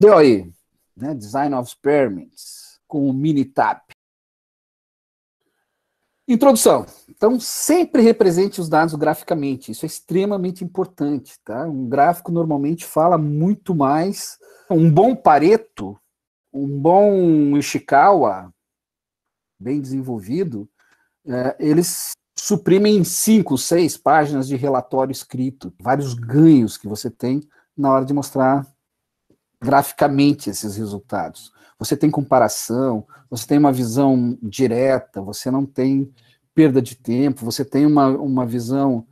Deu aí, né? Design of Experiments, com o Minitab. Introdução. Então, sempre represente os dados graficamente. Isso é extremamente importante, tá? Um gráfico normalmente fala muito mais. Um bom Pareto, um bom Ishikawa, bem desenvolvido, eles suprimem 5, 6 páginas de relatório escrito. Vários ganhos que você tem na hora de mostrar graficamente esses resultados. Você tem comparação, você tem uma visão direta, você não tem perda de tempo, você tem uma visão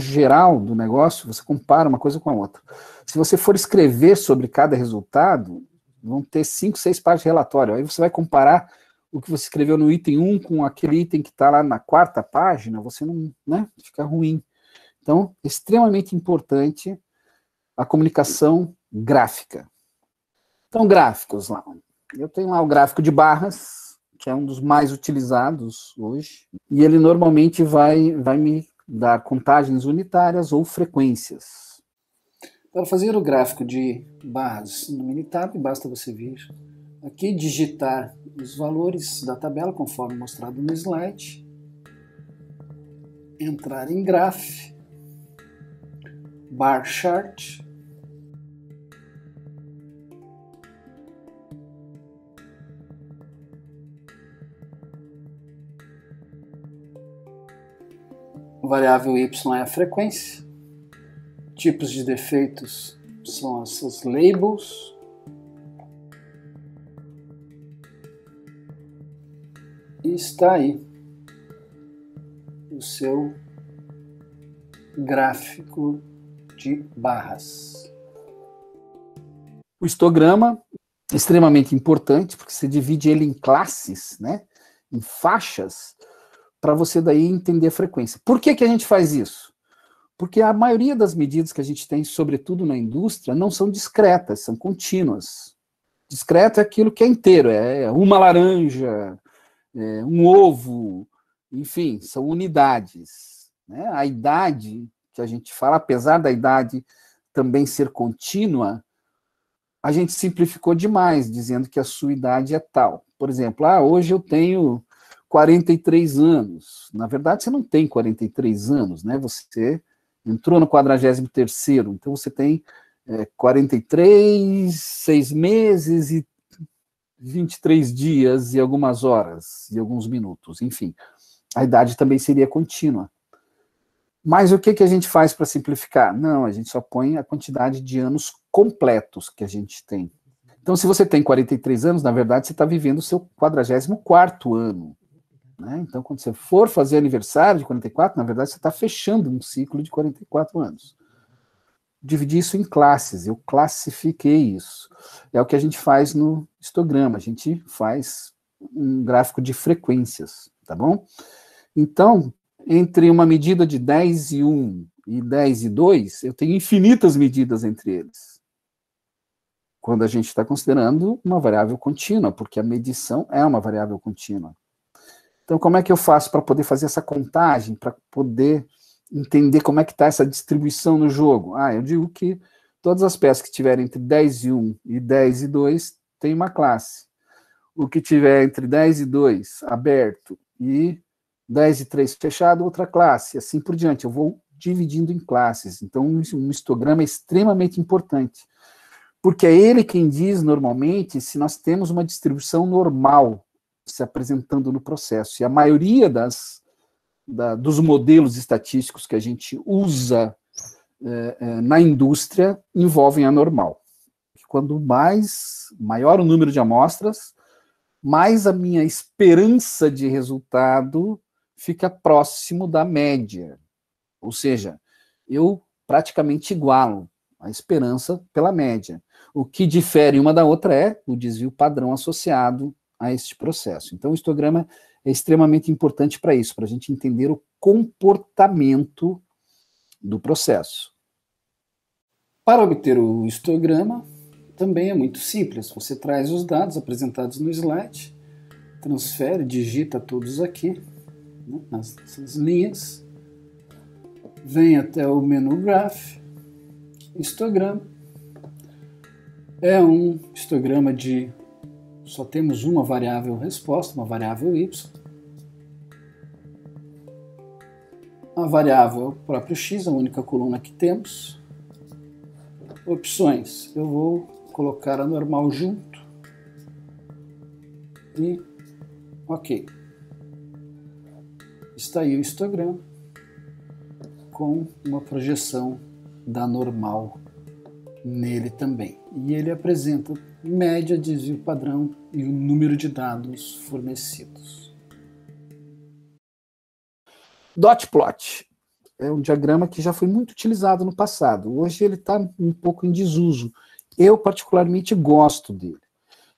geral do negócio, você compara uma coisa com a outra. Se você for escrever sobre cada resultado, vão ter 5, 6 páginas de relatório. Aí você vai comparar o que você escreveu no item 1 com aquele item que está lá na 4ª página, você não, né, fica ruim. Então, extremamente importante a comunicação gráfica. Então, gráficos lá. Eu tenho lá o gráfico de barras, que é um dos mais utilizados hoje, e ele normalmente vai me dar contagens unitárias ou frequências. Para fazer o gráfico de barras no Minitab, basta você vir aqui, digitar os valores da tabela, conforme mostrado no slide, entrar em graph, bar chart, variável y é a frequência, tipos de defeitos são essas labels, e está aí o seu gráfico de barras. O histograma é extremamente importante, porque você divide ele em classes, né, em faixas, para você daí entender a frequência. Por que que a gente faz isso? Porque a maioria das medidas que a gente tem, sobretudo na indústria, não são discretas, são contínuas. Discreto é aquilo que é inteiro, é uma laranja, é um ovo, enfim, são unidades, né? A idade que a gente fala, apesar da idade também ser contínua, a gente simplificou demais, dizendo que a sua idade é tal. Por exemplo, hoje eu tenho 43 anos. Na verdade, você não tem 43 anos, né? Você entrou no 43º, então você tem 43, 6 meses e 23 dias e algumas horas e alguns minutos, enfim. A idade também seria contínua. Mas o que a gente faz para simplificar? Não, a gente só põe a quantidade de anos completos que a gente tem. Então, se você tem 43 anos, na verdade, você está vivendo o seu 44º ano, né? Então, quando você for fazer aniversário de 44, na verdade, você está fechando um ciclo de 44 anos. Dividi isso em classes, eu classifiquei isso. É o que a gente faz no histograma, a gente faz um gráfico de frequências, tá bom? Então, entre uma medida de 10 e 1 e 10 e 2, eu tenho infinitas medidas entre eles, quando a gente está considerando uma variável contínua, porque a medição é uma variável contínua. Então, como é que eu faço para poder fazer essa contagem, para poder entender como é que está essa distribuição no jogo? Eu digo que todas as peças que tiverem entre 10 e 1 e 10 e 2 tem uma classe. O que tiver entre 10 e 2 aberto e 10 e 3 fechado, outra classe, assim por diante. Eu vou dividindo em classes. Então, um histograma é extremamente importante, porque é ele quem diz, normalmente, se nós temos uma distribuição normal se apresentando no processo. E a maioria dos modelos estatísticos que a gente usa na indústria envolvem a normal. Quando maior o número de amostras, mais a minha esperança de resultado fica próximo da média. Ou seja, eu praticamente igualo a esperança pela média. O que difere uma da outra é o desvio padrão associado a este processo. Então, o histograma é extremamente importante para isso, para a gente entender o comportamento do processo. Para obter o histograma, também é muito simples. Você traz os dados apresentados no slide, transfere, digita todos aqui, né, nessas linhas, vem até o menu Graph, histograma, é um histograma de só temos uma variável resposta, uma variável y. A variável é o próprio x, a única coluna que temos. Opções, eu vou colocar a normal junto e ok. Está aí o histograma com uma projeção da normal nele também. E ele apresenta média, desvio padrão e o número de dados fornecidos. Dot plot é um diagrama que já foi muito utilizado no passado. Hoje ele está um pouco em desuso. Eu particularmente gosto dele.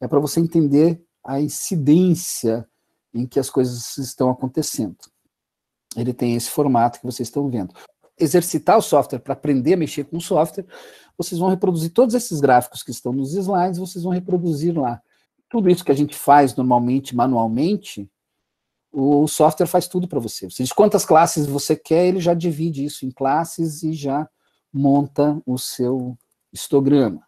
É para você entender a incidência em que as coisas estão acontecendo. Ele tem esse formato que vocês estão vendo. Exercitar o software para aprender a mexer com o software, vocês vão reproduzir todos esses gráficos que estão nos slides, vocês vão reproduzir lá. Tudo isso que a gente faz normalmente, manualmente, o software faz tudo para você. Você diz quantas classes você quer, ele já divide isso em classes e já monta o seu histograma.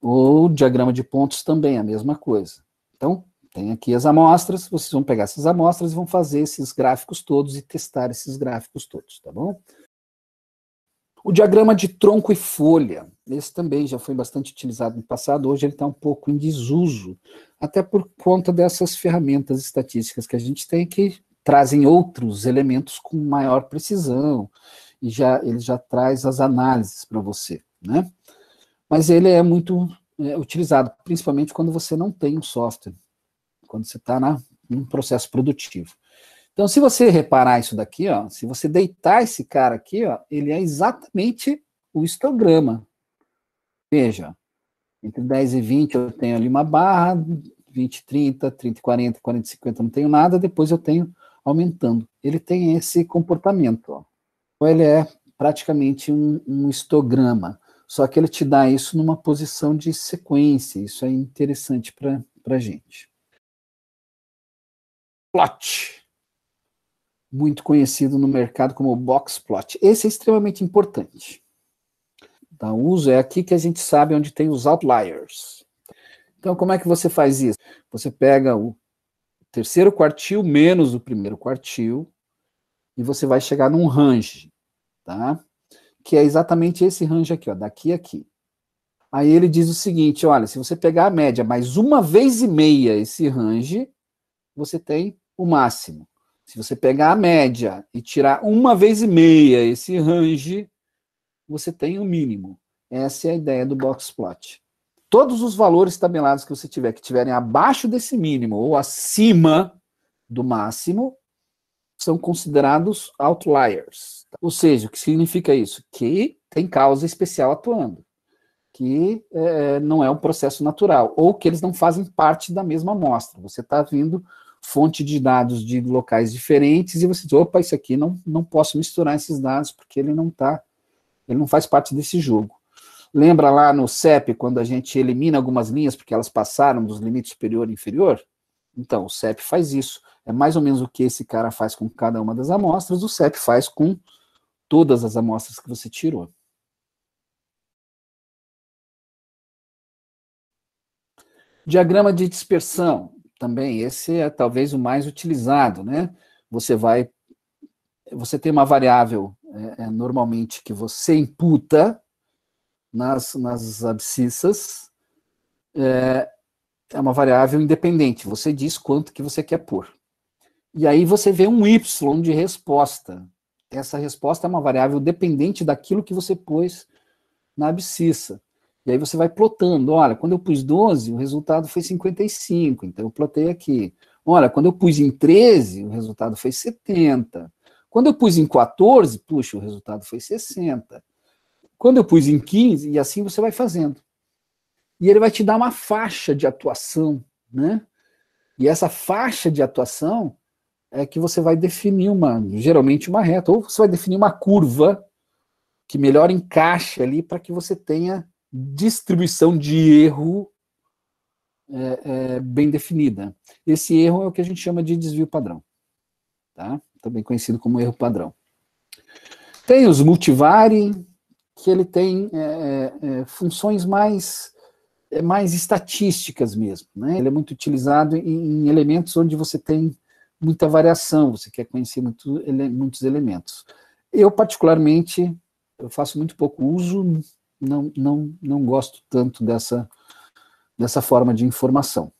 Ou diagrama de pontos também, a mesma coisa. Então, tem aqui as amostras, vocês vão pegar essas amostras e vão fazer esses gráficos todos e testar esses gráficos todos, tá bom? O diagrama de tronco e folha, esse também já foi bastante utilizado no passado, hoje ele está um pouco em desuso, até por conta dessas ferramentas estatísticas que a gente tem que trazem outros elementos com maior precisão, e ele já traz as análises para você, né? Mas ele é muito utilizado, principalmente quando você não tem um software, quando você está num processo produtivo. Então, se você reparar isso daqui, ó, se você deitar esse cara aqui, ó, ele é exatamente o histograma. Veja, entre 10 e 20 eu tenho ali uma barra, 20, 30, 30, 40, 40, 50 não tenho nada, depois eu tenho aumentando. Ele tem esse comportamento, ó. Então, ele é praticamente um histograma, só que ele te dá isso numa posição de sequência, isso é interessante pra gente. Plot. Muito conhecido no mercado como box plot. Esse é extremamente importante. Então, o uso é aqui que a gente sabe onde tem os outliers. Então, como é que você faz isso? Você pega o terceiro quartil menos o primeiro quartil e você vai chegar num range, tá? Que é exatamente esse range aqui, ó, daqui a aqui. Aí ele diz o seguinte, olha, se você pegar a média mais uma vez e meia esse range, você tem o máximo. Se você pegar a média e tirar uma vez e meia esse range, você tem o mínimo. Essa é a ideia do box plot. Todos os valores tabelados que você tiver, que estiverem abaixo desse mínimo ou acima do máximo, são considerados outliers. Ou seja, o que significa isso? Que tem causa especial atuando, que não é um processo natural, ou que eles não fazem parte da mesma amostra. Você está vindo fonte de dados de locais diferentes, e você diz, opa, isso aqui não posso misturar esses dados, porque ele não faz parte desse jogo. Lembra lá no CEP, quando a gente elimina algumas linhas, porque elas passaram dos limites superior e inferior? Então, o CEP faz isso. É mais ou menos o que esse cara faz com cada uma das amostras, o CEP faz com todas as amostras que você tirou. Diagrama de dispersão. Também, esse é talvez o mais utilizado, né? Você tem uma variável, normalmente, que você imputa nas abscissas, é uma variável independente, você diz quanto que você quer pôr. E aí você vê um y de resposta. Essa resposta é uma variável dependente daquilo que você pôs na abscissa. E aí você vai plotando, olha, quando eu pus 12, o resultado foi 55, então eu plotei aqui. Olha, quando eu pus em 13, o resultado foi 70. Quando eu pus em 14, puxa, o resultado foi 60. Quando eu pus em 15, e assim você vai fazendo. E ele vai te dar uma faixa de atuação, né? E essa faixa de atuação é que você vai definir geralmente uma reta, ou você vai definir uma curva que melhor encaixe ali para que você tenha distribuição de erro bem definida. Esse erro é o que a gente chama de desvio padrão, tá? Também conhecido como erro padrão. Tem os multivari, que ele tem funções mais mais estatísticas mesmo, né? Ele é muito utilizado em elementos onde você tem muita variação, você quer conhecer muitos elementos. Eu, particularmente, eu faço muito pouco uso, não gosto tanto dessa forma de informação.